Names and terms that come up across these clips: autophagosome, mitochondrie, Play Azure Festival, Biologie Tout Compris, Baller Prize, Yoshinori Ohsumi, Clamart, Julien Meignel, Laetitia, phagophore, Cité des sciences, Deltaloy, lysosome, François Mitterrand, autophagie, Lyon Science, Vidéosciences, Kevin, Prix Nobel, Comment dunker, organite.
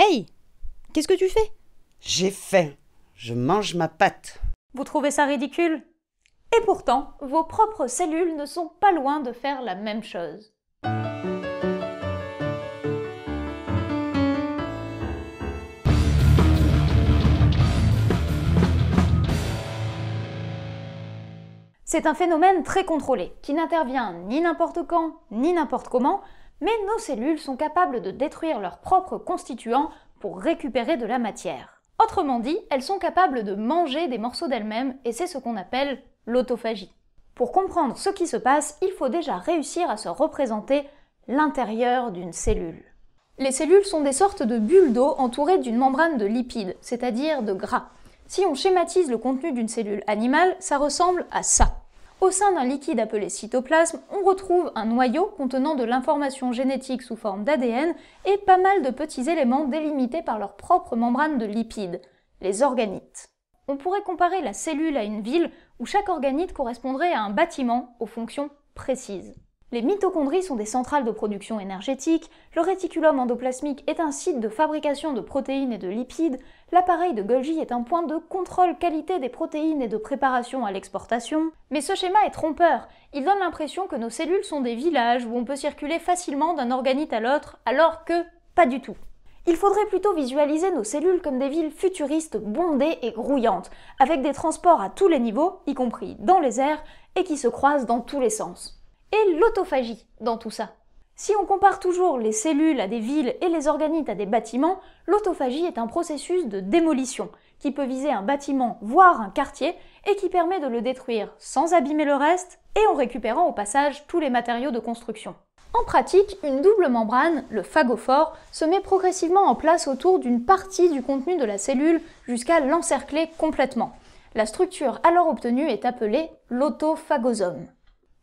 Hey! Qu'est-ce que tu fais? J'ai faim. Je mange ma pâte. Vous trouvez ça ridicule? Et pourtant, vos propres cellules ne sont pas loin de faire la même chose. C'est un phénomène très contrôlé, qui n'intervient ni n'importe quand, ni n'importe comment, mais nos cellules sont capables de détruire leurs propres constituants pour récupérer de la matière. Autrement dit, elles sont capables de manger des morceaux d'elles-mêmes, et c'est ce qu'on appelle l'autophagie. Pour comprendre ce qui se passe, il faut déjà réussir à se représenter l'intérieur d'une cellule. Les cellules sont des sortes de bulles d'eau entourées d'une membrane de lipides, c'est-à-dire de gras. Si on schématise le contenu d'une cellule animale, ça ressemble à ça. Au sein d'un liquide appelé cytoplasme, on retrouve un noyau contenant de l'information génétique sous forme d'ADN et pas mal de petits éléments délimités par leur propre membrane de lipides, les organites. On pourrait comparer la cellule à une ville où chaque organite correspondrait à un bâtiment aux fonctions précises. Les mitochondries sont des centrales de production énergétique, le réticulum endoplasmique est un site de fabrication de protéines et de lipides, l'appareil de Golgi est un point de contrôle qualité des protéines et de préparation à l'exportation. Mais ce schéma est trompeur, il donne l'impression que nos cellules sont des villages où on peut circuler facilement d'un organite à l'autre, alors que pas du tout. Il faudrait plutôt visualiser nos cellules comme des villes futuristes bondées et grouillantes, avec des transports à tous les niveaux, y compris dans les airs, et qui se croisent dans tous les sens. Et l'autophagie dans tout ça. Si on compare toujours les cellules à des villes et les organites à des bâtiments, l'autophagie est un processus de démolition qui peut viser un bâtiment, voire un quartier, et qui permet de le détruire sans abîmer le reste et en récupérant au passage tous les matériaux de construction. En pratique, une double membrane, le phagophore, se met progressivement en place autour d'une partie du contenu de la cellule jusqu'à l'encercler complètement. La structure alors obtenue est appelée l'autophagosome.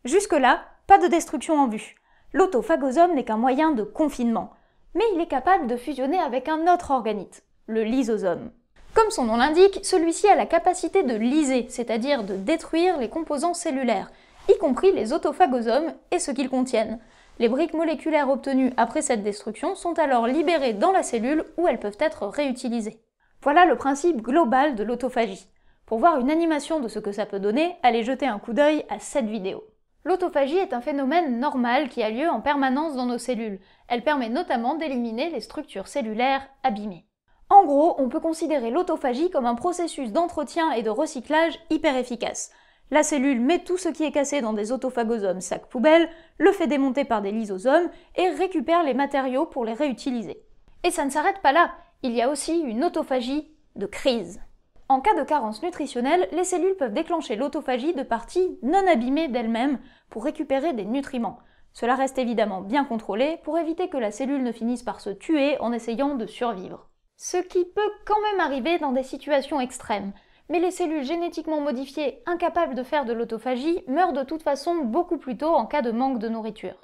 Jusque-là, pas de destruction en vue. L'autophagosome n'est qu'un moyen de confinement, mais il est capable de fusionner avec un autre organite, le lysosome. Comme son nom l'indique, celui-ci a la capacité de lyser, c'est-à-dire de détruire les composants cellulaires, y compris les autophagosomes et ce qu'ils contiennent. Les briques moléculaires obtenues après cette destruction sont alors libérées dans la cellule où elles peuvent être réutilisées. Voilà le principe global de l'autophagie. Pour voir une animation de ce que ça peut donner, allez jeter un coup d'œil à cette vidéo. L'autophagie est un phénomène normal qui a lieu en permanence dans nos cellules. Elle permet notamment d'éliminer les structures cellulaires abîmées. En gros, on peut considérer l'autophagie comme un processus d'entretien et de recyclage hyper efficace. La cellule met tout ce qui est cassé dans des autophagosomes sacs poubelles, le fait démonter par des lysosomes et récupère les matériaux pour les réutiliser. Et ça ne s'arrête pas là, il y a aussi une autophagie de crise. En cas de carence nutritionnelle, les cellules peuvent déclencher l'autophagie de parties non abîmées d'elles-mêmes pour récupérer des nutriments. Cela reste évidemment bien contrôlé pour éviter que la cellule ne finisse par se tuer en essayant de survivre. Ce qui peut quand même arriver dans des situations extrêmes. Mais les cellules génétiquement modifiées incapables de faire de l'autophagie meurent de toute façon beaucoup plus tôt en cas de manque de nourriture.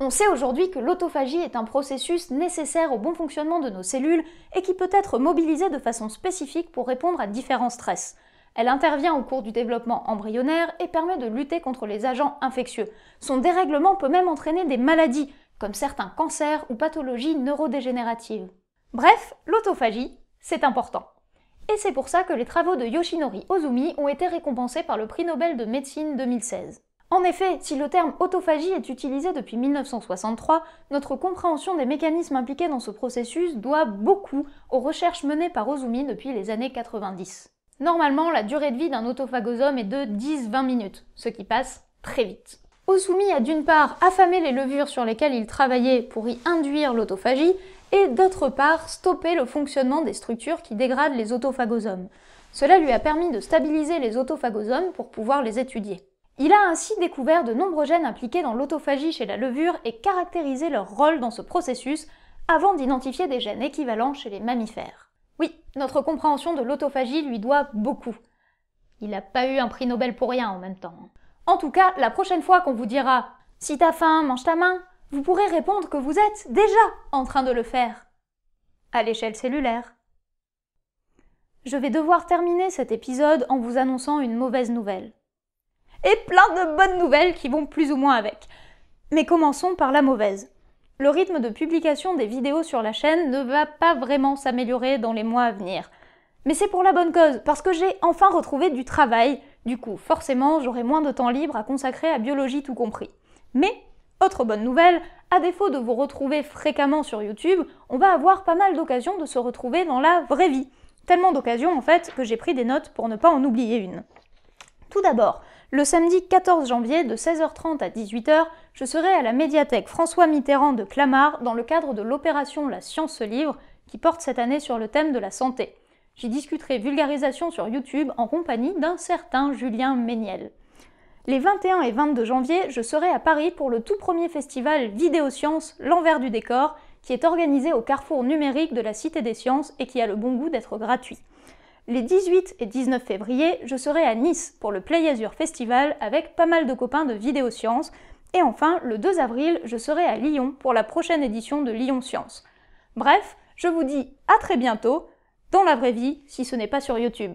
On sait aujourd'hui que l'autophagie est un processus nécessaire au bon fonctionnement de nos cellules et qui peut être mobilisée de façon spécifique pour répondre à différents stress. Elle intervient au cours du développement embryonnaire et permet de lutter contre les agents infectieux. Son dérèglement peut même entraîner des maladies, comme certains cancers ou pathologies neurodégénératives. Bref, l'autophagie, c'est important. Et c'est pour ça que les travaux de Yoshinori Ohsumi ont été récompensés par le Prix Nobel de médecine 2016. En effet, si le terme autophagie est utilisé depuis 1963, notre compréhension des mécanismes impliqués dans ce processus doit beaucoup aux recherches menées par Ohsumi depuis les années 90. Normalement, la durée de vie d'un autophagosome est de 10-20 minutes, ce qui passe très vite. Ohsumi a d'une part affamé les levures sur lesquelles il travaillait pour y induire l'autophagie, et d'autre part stoppé le fonctionnement des structures qui dégradent les autophagosomes. Cela lui a permis de stabiliser les autophagosomes pour pouvoir les étudier. Il a ainsi découvert de nombreux gènes impliqués dans l'autophagie chez la levure et caractérisé leur rôle dans ce processus avant d'identifier des gènes équivalents chez les mammifères. Oui, notre compréhension de l'autophagie lui doit beaucoup. Il n'a pas eu un prix Nobel pour rien en même temps. En tout cas, la prochaine fois qu'on vous dira « Si t'as faim, mange ta main », vous pourrez répondre que vous êtes déjà en train de le faire. À l'échelle cellulaire. Je vais devoir terminer cet épisode en vous annonçant une mauvaise nouvelle. Et plein de bonnes nouvelles qui vont plus ou moins avec. Mais commençons par la mauvaise. le rythme de publication des vidéos sur la chaîne ne va pas vraiment s'améliorer dans les mois à venir. Mais c'est pour la bonne cause, parce que j'ai enfin retrouvé du travail, du coup forcément j'aurai moins de temps libre à consacrer à biologie tout compris. Mais, autre bonne nouvelle, à défaut de vous retrouver fréquemment sur YouTube, on va avoir pas mal d'occasions de se retrouver dans la vraie vie. Tellement d'occasions en fait que j'ai pris des notes pour ne pas en oublier une. Tout d'abord, le samedi 14 janvier de 16h30 à 18h, je serai à la médiathèque François Mitterrand de Clamart dans le cadre de l'opération La Science se livre qui porte cette année sur le thème de la santé. J'y discuterai vulgarisation sur YouTube en compagnie d'un certain Julien Meignel. Les 21 et 22 janvier, je serai à Paris pour le tout premier festival Vidéosciences, l'envers du décor, qui est organisé au carrefour numérique de la Cité des sciences et qui a le bon goût d'être gratuit. Les 18 et 19 février, je serai à Nice pour le Play Azure Festival avec pas mal de copains de Vidéosciences. Et enfin, le 2 avril, je serai à Lyon pour la prochaine édition de Lyon Science. Bref, je vous dis à très bientôt, dans la vraie vie, si ce n'est pas sur YouTube.